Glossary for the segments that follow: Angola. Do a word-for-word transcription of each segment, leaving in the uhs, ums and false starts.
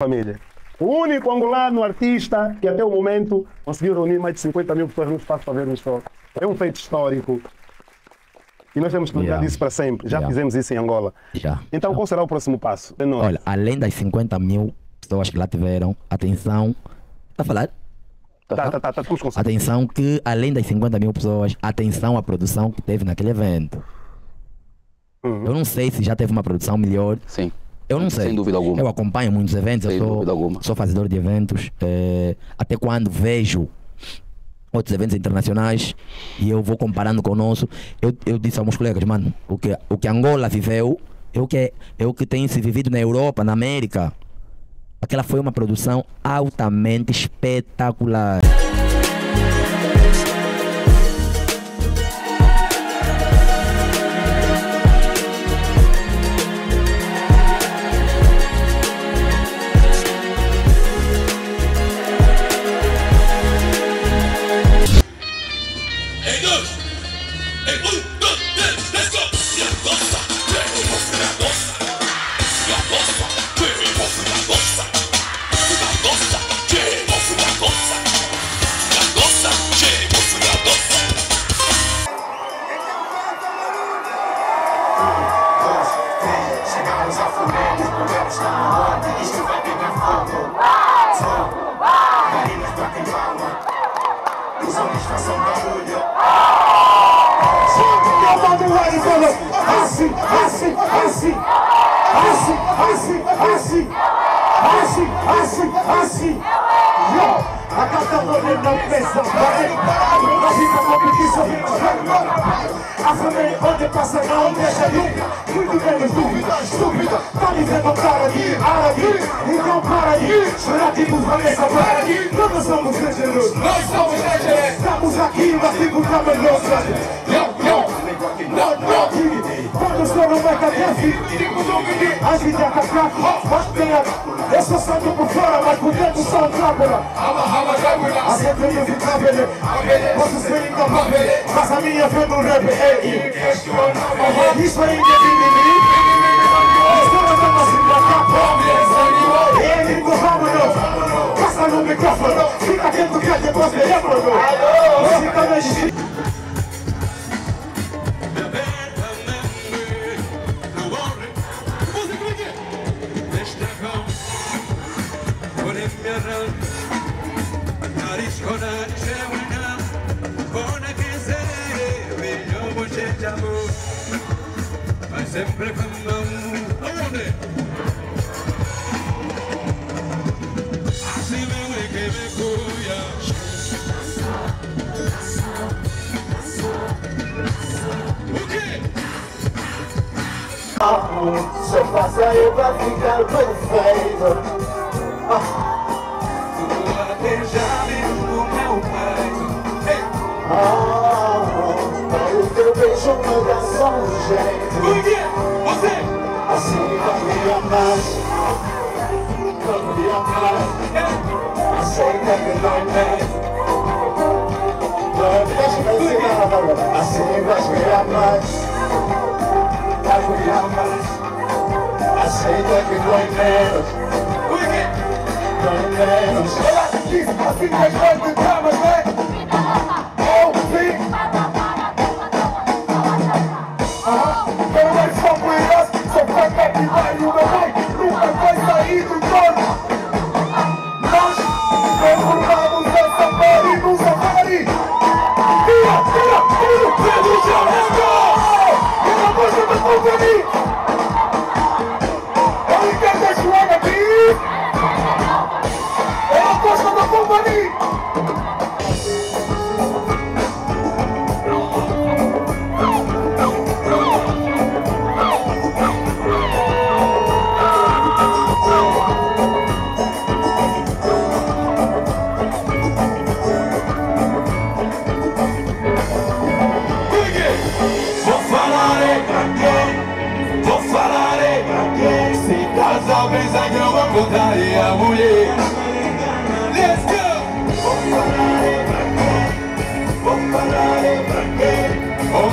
Família. O único angolano artista que até o momento conseguiu reunir mais de cinquenta mil pessoas no espaço para ver um show. É um feito histórico. E nós temos que lembrar yeah. disso para sempre. Já yeah. fizemos isso em Angola. Yeah. Então, yeah. qual será o próximo passo? É nós. Olha, além das cinquenta mil pessoas que lá tiveram, atenção. Está a falar? Tá, tá, tá, tá, atenção que, além das cinquenta mil pessoas, atenção à produção que teve naquele evento. Uhum. Eu não sei se já teve uma produção melhor. Sim. Eu não sei. Sem dúvida alguma. Eu acompanho muitos eventos, Sem eu sou, sou fazedor de eventos. É, até quando vejo outros eventos internacionais e eu vou comparando com o nosso, eu, eu disse aos meus colegas, mano, o que, o que Angola viveu é o que, é o que tem se vivido na Europa, na América. Aquela foi uma produção altamente espetacular. Vou falar é pra quem, vou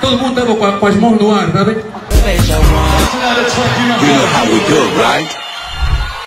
Todo mundo estava com as mãos no ar, tá bem? You know how we do, right?